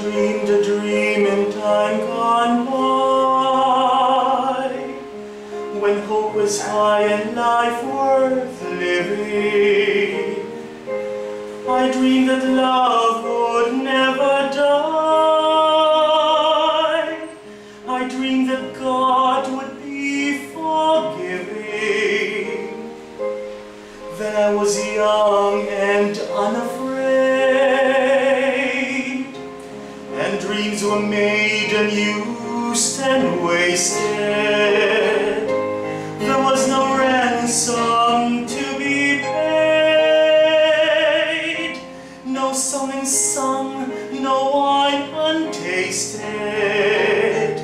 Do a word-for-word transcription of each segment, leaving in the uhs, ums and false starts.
dreamed a dream in time gone by, when hope was high and life worth living. I dreamed that love would never die. I dreamed that God would be forgiving. Then I was young and unafraid, and dreams were made and used and wasted. There was no ransom to be paid, no song is sung, no wine untasted.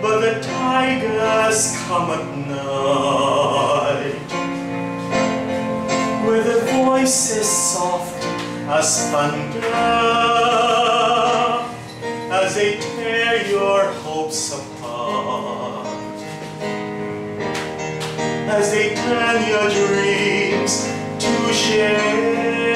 But the tigers come at night, where the voice is soft as thunder, as they tear your hopes apart, as they turn your dreams to shame.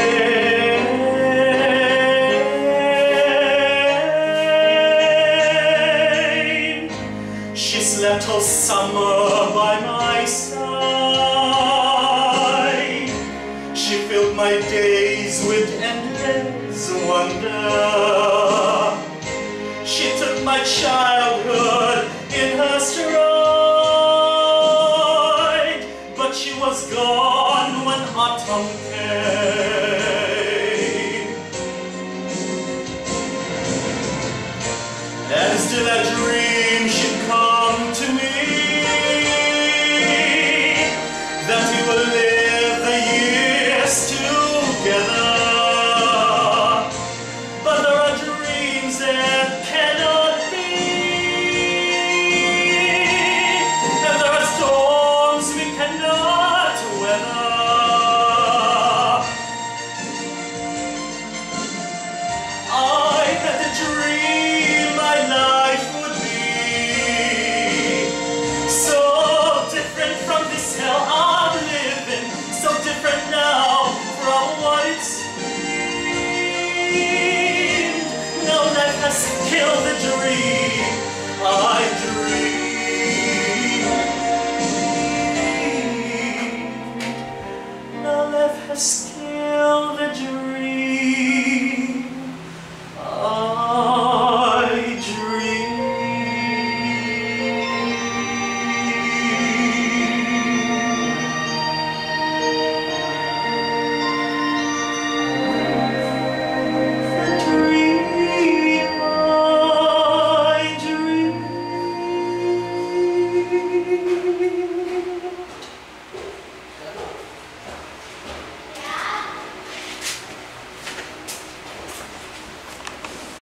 She slept all summer by my side. She filled my days with endless wonder. She took my childhood in her stride, but she was gone when autumn came. And still a dream should come to me, that we will live the years together. But there are dreams that kill the dream.